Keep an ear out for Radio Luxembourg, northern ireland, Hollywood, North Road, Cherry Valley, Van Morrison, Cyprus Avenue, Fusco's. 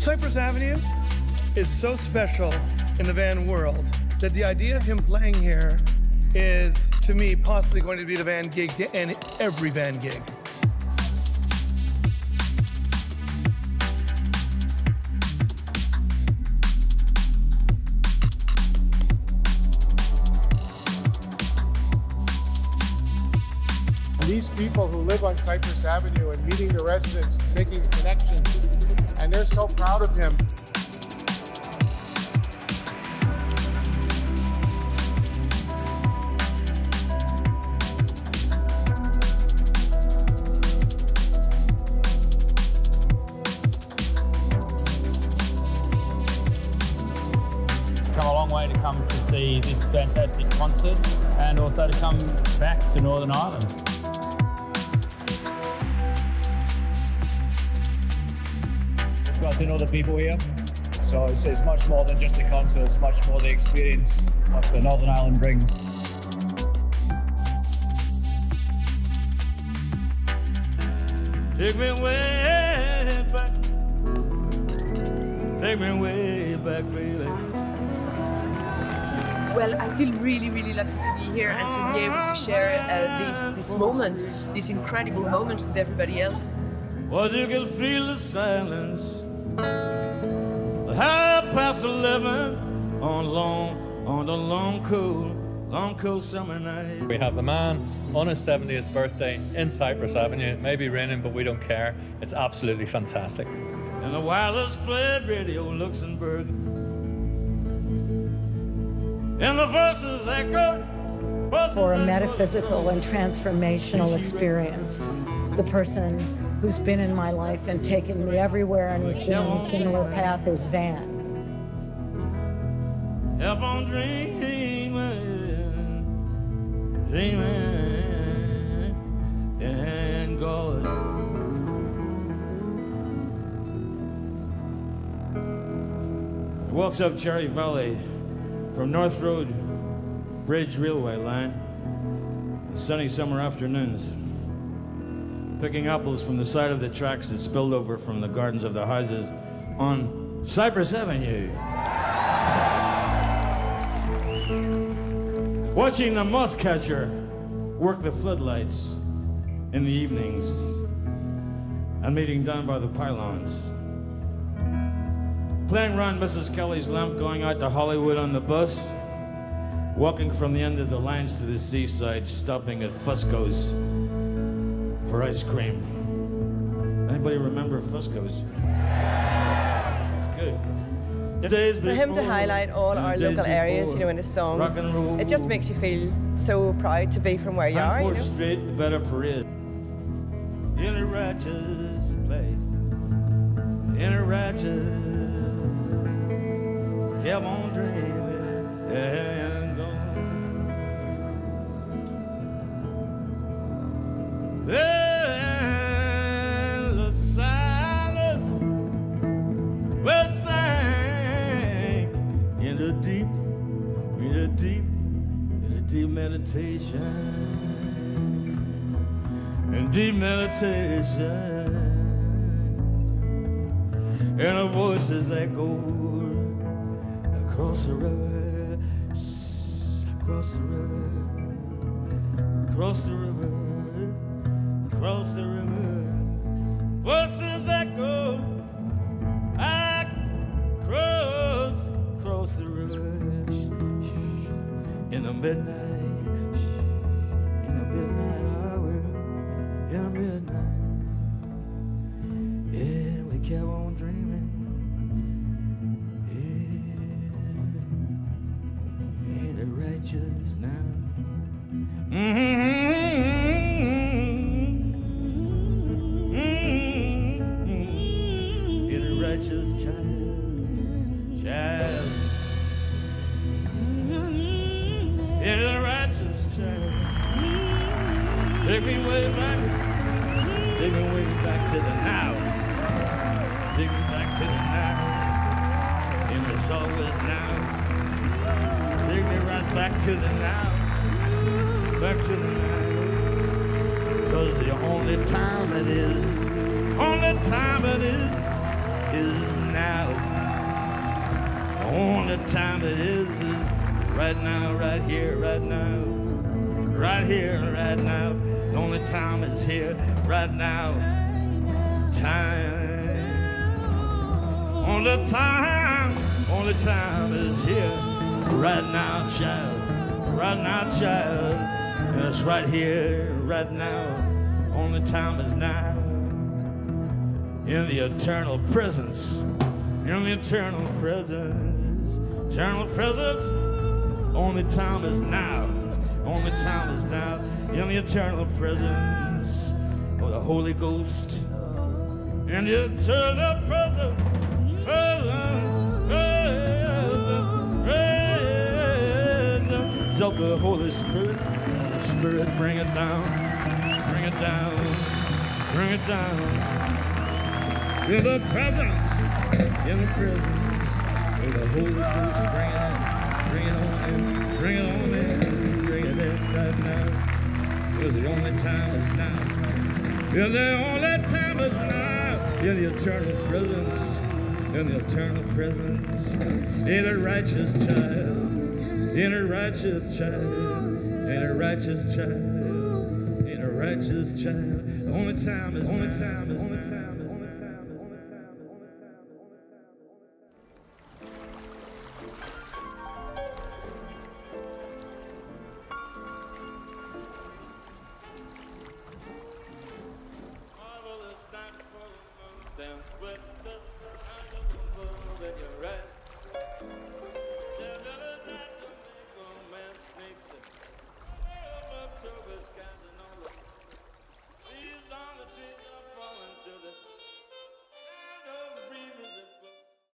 Cyprus Avenue is so special in the Van world that the idea of him playing here is, to me, possibly going to be the Van gig to end every Van gig. These people who live on Cyprus Avenue and meeting the residents, making connections, and they're so proud of him. To come to see this fantastic concert and also to come back to Northern Ireland. Got to know the people here, so it's much more than just the concert, it's much more the experience that Northern Ireland brings. Take me way back, take me way back, baby. Well, I feel really, really lucky to be here and to be able to share this moment, this incredible moment with everybody else. Well, you can feel the silence. 11:30 on the long, cold summer night. We have the man on his 70th birthday in Cyprus Avenue. It may be raining, but we don't care. It's absolutely fantastic. And the wildest played Radio Luxembourg. And the verses echo for a metaphysical and transformational experience. The person who's been in my life and taken me everywhere and has been on a similar path is Van. Help on dreaming, dreaming, and God. Walks up Cherry Valley from North Road Bridge Railway Line, sunny summer afternoons, picking apples from the side of the tracks that spilled over from the gardens of the houses on Cyprus Avenue. Watching the moth catcher work the floodlights in the evenings and meeting down by the pylons. Playing round Mrs. Kelly's lamp, going out to Hollywood on the bus, walking from the end of the lines to the seaside, stopping at Fusco's for ice cream. Anybody remember Fusco's? Good. For him to highlight all our local areas, you know, in his songs, it just makes you feel so proud to be from where you are, you know? Street, better parade. In a righteous place, in a righteous. Kept on dreaming and going. Then the silence will sink in the deep meditation, in deep meditation, and the voices that go. Across the river, across the river, across the river, across the river. Voices echo across the river in the midnight, in the midnight hour, in the midnight. Yeah, we kept on dreaming. Just now. In a righteous child, in a righteous child. Take me way back to the now. Take me back to the now, and it's always now. Take me right back to the now, back to the now. 'Cause the only time it is is now. The only time it is right now, right here, right now. Right here, right now. The only time is here, right now. Time. Only time is here, right now, child. Right now, child. And it's right here, right now. Only time is now. In the eternal presence, in the eternal presence, eternal presence. Only time is now, only time is now. In the eternal presence of the Holy Ghost, in the eternal presence, presence of the Holy Spirit. The Spirit, bring it down, bring it down, bring it down. In the presence, in the presence of the Holy Ghost, bring it on in, bring it on in, bring it in right now. Because the only time is now. Yeah, the only time is now. In the eternal presence, in the eternal presence. In a righteous child, in a righteous child, in a righteous child, in a righteous child. The only time is now.